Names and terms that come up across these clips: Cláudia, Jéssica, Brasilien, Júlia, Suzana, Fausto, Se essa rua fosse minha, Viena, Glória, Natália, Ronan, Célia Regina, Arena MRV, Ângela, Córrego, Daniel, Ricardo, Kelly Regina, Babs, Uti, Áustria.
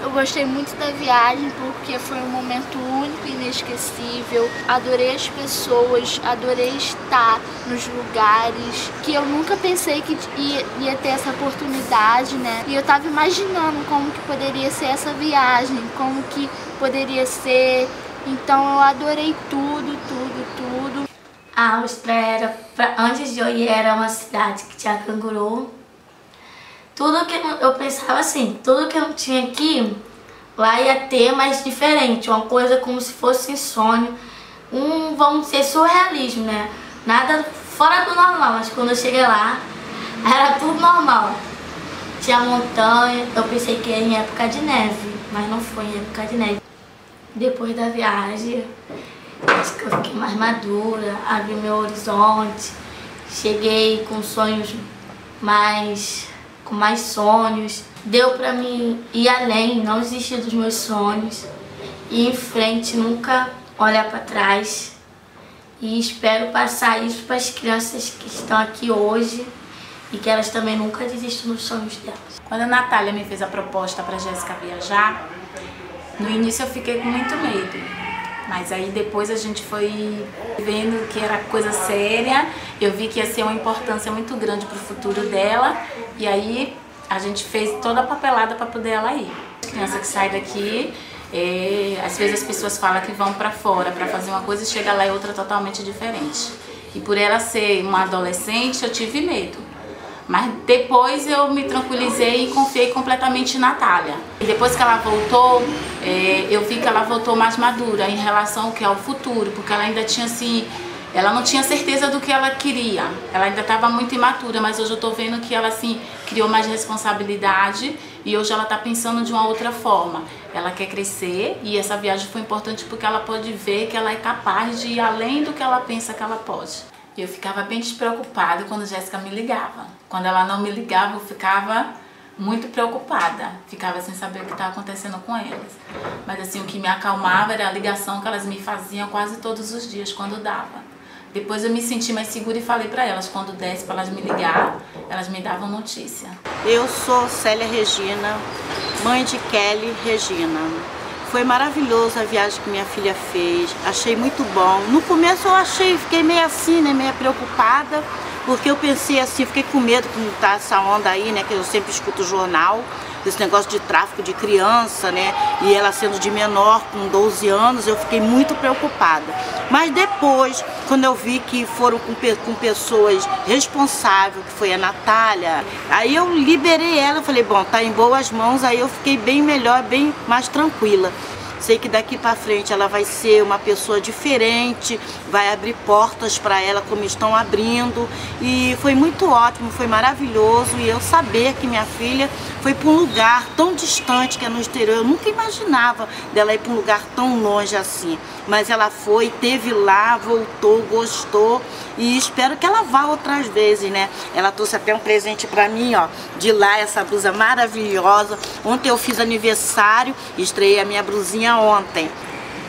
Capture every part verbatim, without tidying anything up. Eu gostei muito da viagem porque foi um momento único e inesquecível. Adorei as pessoas, adorei estar nos lugares que eu nunca pensei que ia, ia ter essa oportunidade, né? E eu tava imaginando como que poderia ser essa viagem, como que poderia ser. Então eu adorei tudo, tudo, tudo. A Áustria era, pra, antes de eu ir, era uma cidade que tinha canguru. Tudo que eu, eu pensava assim, tudo que eu não tinha aqui, lá ia ter, mas diferente. Uma coisa como se fosse insônia, um, vamos dizer, surrealismo, né? Nada fora do normal, mas quando eu cheguei lá, era tudo normal. Tinha montanha, eu pensei que ia em época de neve, mas não foi em época de neve. Depois da viagem, acho que eu fiquei mais madura, abri meu horizonte, cheguei com sonhos mais... com mais sonhos, deu pra mim ir além, não desistir dos meus sonhos, ir em frente, nunca olhar pra trás, e espero passar isso pras crianças que estão aqui hoje e que elas também nunca desistam dos sonhos delas. Quando a Natália me fez a proposta pra Jéssica viajar, no início eu fiquei com muito medo, mas aí depois a gente foi vendo que era coisa séria, eu vi que ia ser uma importância muito grande pro futuro dela. E aí a gente fez toda a papelada para poder ela ir. A criança que sai daqui, é, às vezes as pessoas falam que vão para fora para fazer uma coisa e chega lá e outra totalmente diferente. E por ela ser uma adolescente eu tive medo. Mas depois eu me tranquilizei e confiei completamente em Natália. E depois que ela voltou, é, eu vi que ela voltou mais madura em relação ao que é o futuro, porque ela ainda tinha assim... Ela não tinha certeza do que ela queria, ela ainda estava muito imatura, mas hoje eu estou vendo que ela assim, criou mais responsabilidade e hoje ela está pensando de uma outra forma. Ela quer crescer e essa viagem foi importante porque ela pode ver que ela é capaz de ir além do que ela pensa que ela pode. Eu ficava bem despreocupada quando Jéssica me ligava. Quando ela não me ligava, eu ficava muito preocupada, ficava sem saber o que estava acontecendo com elas. Mas assim, o que me acalmava era a ligação que elas me faziam quase todos os dias, quando dava. Depois eu me senti mais segura e falei para elas, quando desse para elas me ligar, elas me davam notícia. Eu sou Célia Regina, mãe de Kelly Regina. Foi maravilhoso a viagem que minha filha fez, achei muito bom. No começo eu achei, fiquei meio assim, né, meio preocupada, porque eu pensei assim, fiquei com medo que não tá essa onda aí, né, que eu sempre escuto o jornal, desse negócio de tráfico de criança, né, e ela sendo de menor, com doze anos, eu fiquei muito preocupada. Mas depois, quando eu vi que foram com, com pessoas responsáveis, que foi a Natália, aí eu liberei ela, eu falei, bom, tá em boas mãos, aí eu fiquei bem melhor, bem mais tranquila. Sei que daqui para frente ela vai ser uma pessoa diferente, vai abrir portas para ela como estão abrindo. E foi muito ótimo, foi maravilhoso. E eu saber que minha filha foi para um lugar tão distante que é no exterior. Eu nunca imaginava dela ir para um lugar tão longe assim. Mas ela foi, teve lá, voltou, gostou. E espero que ela vá outras vezes, né? Ela trouxe até um presente para mim, ó, de lá, essa blusa maravilhosa. Ontem eu fiz aniversário, estreiei a minha blusinha ontem.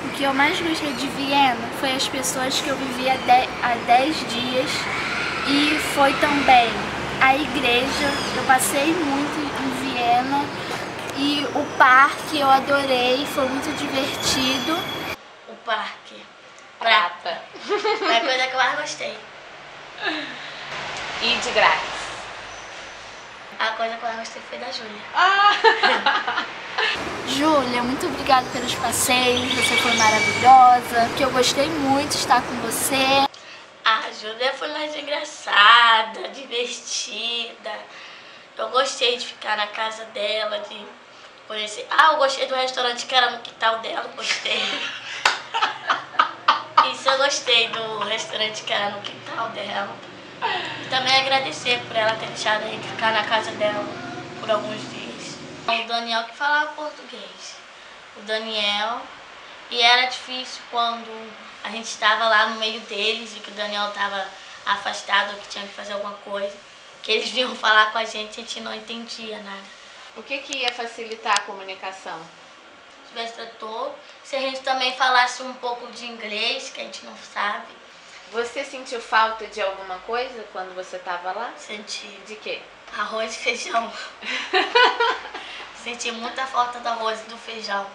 O que eu mais gostei de Viena foi as pessoas que eu vivi há dez dias e foi também a igreja, eu passei muito em Viena e o parque eu adorei, foi muito divertido. O parque, prata, foi a coisa que eu mais gostei. E de grátis. A coisa que eu mais gostei foi da Júlia. Ah. Júlia, muito obrigada pelos passeios, você foi maravilhosa, que eu gostei muito de estar com você. A Júlia foi mais engraçada, divertida, eu gostei de ficar na casa dela, de conhecer... Ah, eu gostei do restaurante que era no quintal dela, gostei. Isso, eu gostei do restaurante que era no quintal dela. E também agradecer por ela ter deixado a gente ficar na casa dela por alguns dias. O Daniel que falava português. O Daniel. E era difícil quando a gente estava lá no meio deles e que o Daniel estava afastado ou que tinha que fazer alguma coisa. Que eles vinham falar com a gente e a gente não entendia nada. O que que ia facilitar a comunicação? Se tivesse trator, se a gente também falasse um pouco de inglês, que a gente não sabe. Você sentiu falta de alguma coisa quando você estava lá? Senti. De quê? Arroz e feijão. Senti muita falta do arroz e do feijão.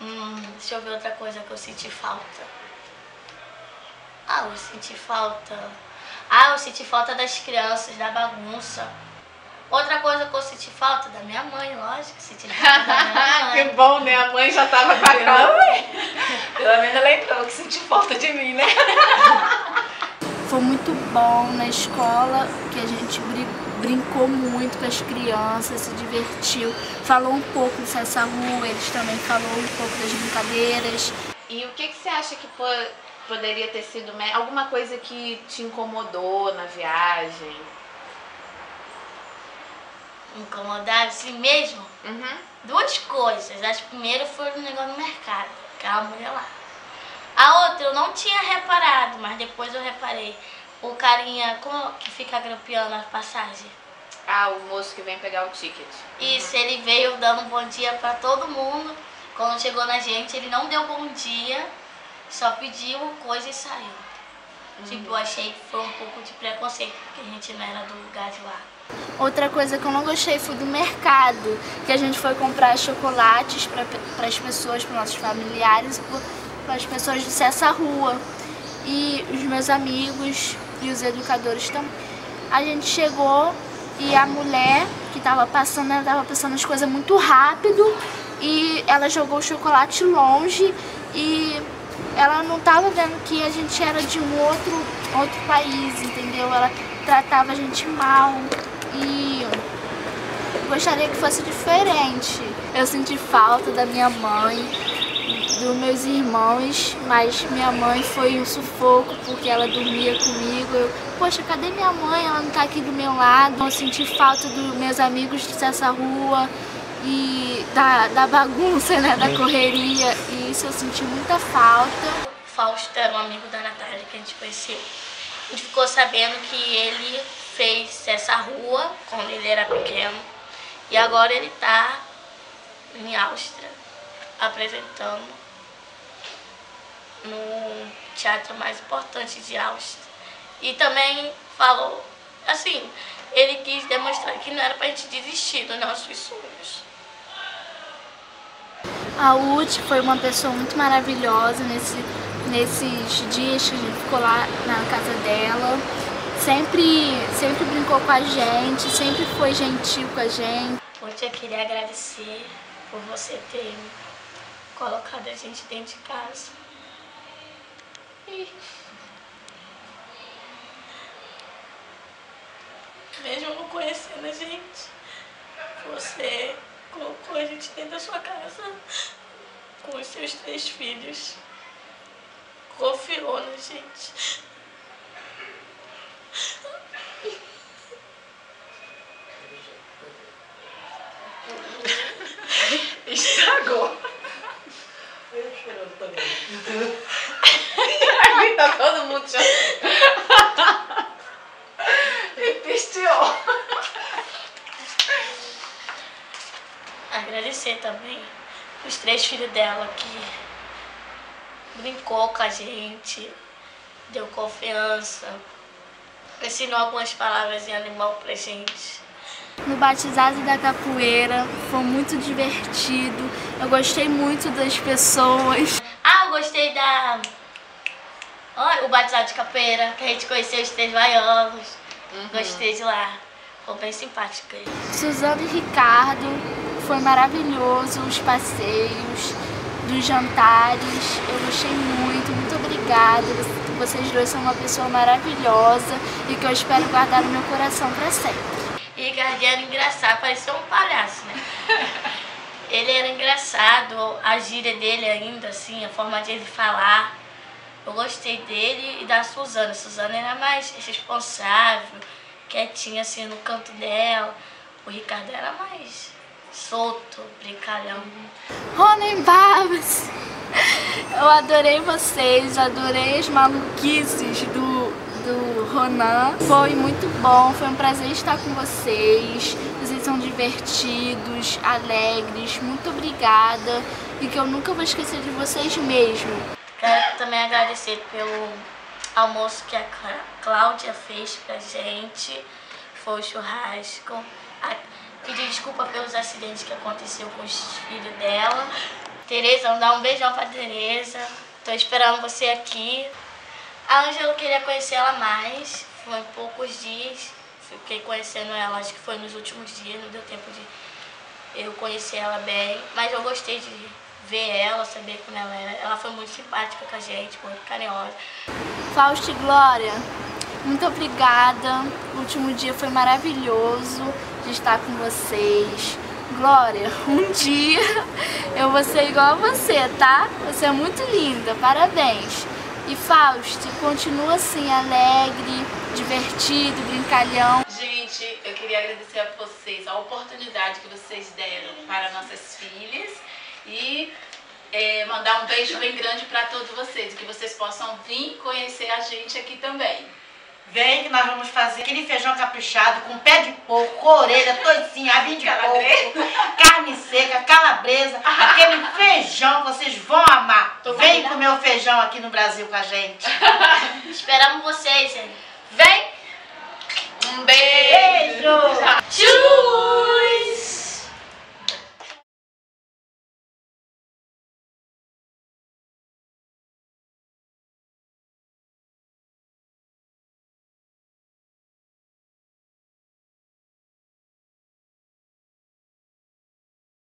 Hum, deixa eu ver outra coisa que eu senti falta. Ah, eu senti falta... Ah, eu senti falta das crianças, da bagunça. Outra coisa que eu senti falta, da minha mãe, lógico. Senti falta da minha mãe. Que bom, né? A mãe já tava com a calma. Pelo menos ela entrou que senti falta de mim, né? Foi muito bom na escola, que a gente brincou muito com as crianças, se divertiu. Falou um pouco do Cessa Rua, eles também falaram um pouco das brincadeiras. E o que, que você acha que poderia ter sido... Alguma coisa que te incomodou na viagem? Incomodar assim mesmo? Uhum. Duas coisas. A primeira foi o negócio do mercado, que é uma mulher lá. A outra eu não tinha reparado, mas depois eu reparei. O carinha como que fica grampeando a passagem. Ah, o moço que vem pegar o ticket. Isso, uhum. Ele veio dando um bom dia pra todo mundo. Quando chegou na gente, ele não deu bom dia, só pediu coisa e saiu. Uhum. Tipo, eu achei que foi um pouco de preconceito, porque a gente não era do lugar de lá. Outra coisa que eu não gostei foi do mercado, que a gente foi comprar chocolates pra, pras pessoas, pros nossos familiares, pras pessoas de Cessa Rua. E os meus amigos e os educadores também. A gente chegou e a mulher que tava passando, ela tava passando as coisas muito rápido e ela jogou o chocolate longe e ela não tava vendo que a gente era de um outro, outro país, entendeu? Ela tratava a gente mal e gostaria que fosse diferente. Eu senti falta da minha mãe, dos meus irmãos, mas minha mãe foi um sufoco porque ela dormia comigo. Eu, poxa, cadê minha mãe? Ela não tá aqui do meu lado. Eu senti falta dos meus amigos dessa rua e da, da bagunça, né, da correria. E isso eu senti muita falta. O Fausto era um amigo da Natália que a gente conheceu. A gente ficou sabendo que ele fez essa rua quando ele era pequeno e agora ele tá em Áustria apresentando no teatro mais importante de Áustria. E também falou, assim, ele quis demonstrar que não era pra gente desistir dos nossos sonhos. A Uti foi uma pessoa muito maravilhosa nesse, nesses dias que a gente ficou lá na casa dela. Sempre, sempre brincou com a gente, sempre foi gentil com a gente. Uti, eu queria agradecer por você ter colocado a gente dentro de casa. Mesmo não conhecendo a gente, você colocou a gente dentro da sua casa com os seus três filhos, confiou na gente. Estragou. Eu chorando também. Tá todo mundo chorando. E pisteou. Agradecer também os três filhos dela que brincou com a gente, deu confiança, ensinou algumas palavras em alemão pra gente. No batizado da capoeira, foi muito divertido. Eu gostei muito das pessoas. Ah, eu gostei da... O batizado de capoeira, que a gente conheceu os três baianos. Uhum. Gostei de lá. Foi bem simpático aí. Suzana e Ricardo, foi maravilhoso os passeios, dos jantares. Eu gostei muito, muito obrigada. Vocês dois são uma pessoa maravilhosa e que eu espero guardar no meu coração para sempre. E Ricardo era engraçado, parecia um palhaço, né? Ele era engraçado, a gíria dele ainda, assim, a forma de ele falar. Eu gostei dele e da Suzana. A Suzana era mais responsável, quietinha assim no canto dela. O Ricardo era mais solto, brincalhão. Ronan e Babs, eu adorei vocês, adorei as maluquices do, do Ronan. Foi muito bom, foi um prazer estar com vocês. Vocês são divertidos, alegres, muito obrigada. E que eu nunca vou esquecer de vocês mesmo. Quero também agradecer pelo almoço que a Cláudia fez pra gente, foi o churrasco. pedir desculpa pelos acidentes que aconteceu com os filhos dela. Tereza, mandar um beijão pra Tereza. Tô esperando você aqui. A Ângela, eu queria conhecer ela mais. Foi em poucos dias. Fiquei conhecendo ela, acho que foi nos últimos dias. Não deu tempo de eu conhecer ela bem. Mas eu gostei de ver ela, saber como ela era. Ela foi muito simpática com a gente, muito carinhosa. Fausto e Glória, muito obrigada. O último dia foi maravilhoso de estar com vocês. Glória, um dia eu vou ser igual a você, tá? Você é muito linda, parabéns. E Fausto, continua assim, alegre, divertido, brincalhão. Gente, eu queria agradecer a vocês a oportunidade que vocês deram para nossas filhas e é, mandar um beijo bem grande para todos vocês, que vocês possam vir conhecer a gente aqui também. Vem que nós vamos fazer aquele feijão caprichado com pé de porco, com orelha, toicinha, abinho de porco, carne seca, calabresa, aquele feijão que vocês vão amar. Tô Vem comer o feijão aqui no Brasil com a gente. Esperamos vocês, gente.